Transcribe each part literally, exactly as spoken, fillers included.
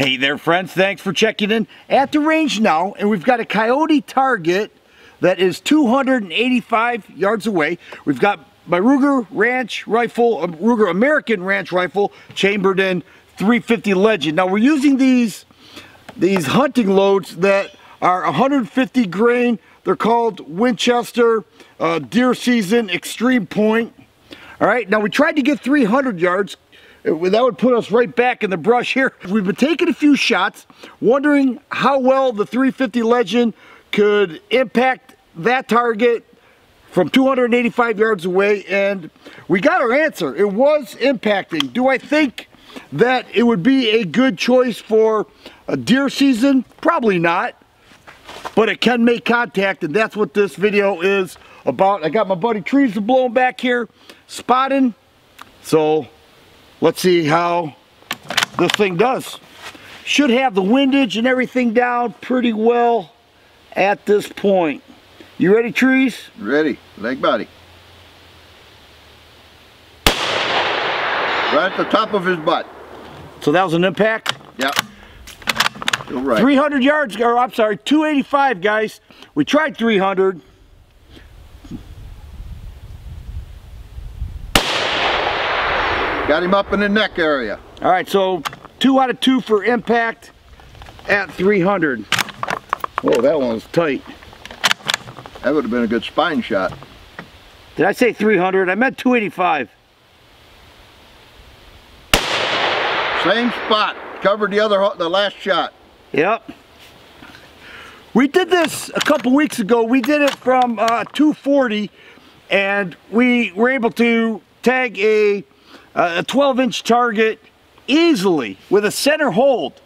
Hey there, friends, thanks for checking in. At the range now, and we've got a coyote target that is two hundred eighty-five yards away. We've got my Ruger Ranch Rifle, Ruger American Ranch Rifle, chambered in three fifty Legend. Now we're using these, these hunting loads that are one hundred fifty grain. They're called Winchester uh, Deer Season Extreme Point. All right, now we tried to get three hundred yards. That would put us right back in the brush here. We've been taking a few shots, wondering how well the three fifty Legend could impact that target from two hundred eighty-five yards away, and we got our answer. It was impacting. Do I think that it would be a good choice for a deer season? Probably not, but it can make contact, and that's what this video is about. I got my buddy Trees blowing back here, spotting. So let's see how this thing does. Should have the windage and everything down pretty well at this point. You ready, Trees? Ready. Leg body. Right at the top of his butt. So that was an impact? Yep. Still right. three hundred yards, or I'm sorry, two eighty-five, guys. We tried three hundred. Got him up in the neck area. All right, so two out of two for impact at three hundred. Whoa, that one's tight. That would have been a good spine shot. Did I say three hundred? I meant two eighty-five. Same spot. Covered the other, the last shot. Yep. We did this a couple weeks ago. We did it from uh, two forty, and we were able to tag a twelve-inch target easily with a center hold.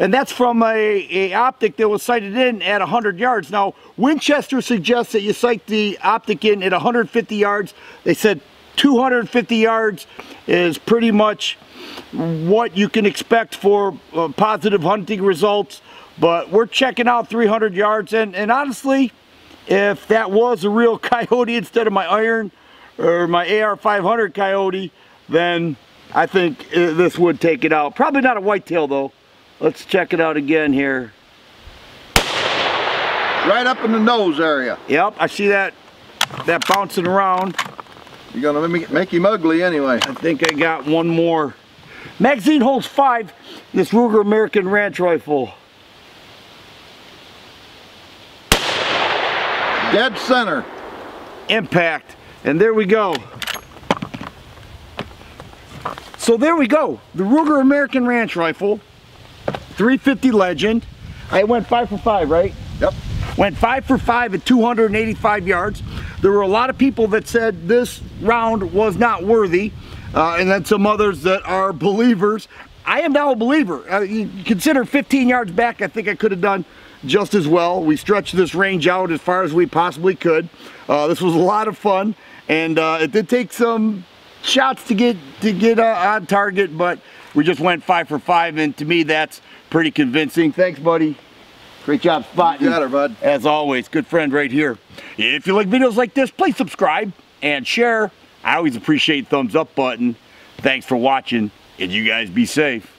And that's from a, a optic that was sighted in at one hundred yards. Now, Winchester suggests that you sight the optic in at one hundred fifty yards. They said two hundred fifty yards is pretty much what you can expect for uh, positive hunting results. But we're checking out three hundred yards. And, and honestly, if that was a real coyote instead of my iron or my A R five hundred coyote, then I think uh, this would take it out. Probably not a whitetail, though. Let's check it out again here. Right up in the nose area. Yep, I see that that bouncing around. You're gonna let me make him ugly anyway. I think I got one more. Magazine holds five. This Ruger American Ranch Rifle. Dead center. Impact. And there we go. So there we go. The Ruger American Ranch Rifle. three fifty Legend. I went five for five, right? Yep. Went five for five at two hundred eighty-five yards. There were a lot of people that said this round was not worthy, uh, and then some others that are believers. I am now a believer. Uh, you consider fifteen yards back, I think I could have done just as well. We stretched this range out as far as we possibly could. Uh, this was a lot of fun, and uh, it did take some shots to get to get uh, on target, but we just went five for five, and to me that's pretty convincing. Thanks, buddy. Great job spotting. You got her, bud. As always, good friend right here. If you like videos like this, please subscribe and share. I always appreciate the thumbs up button. Thanks for watching, and you guys be safe.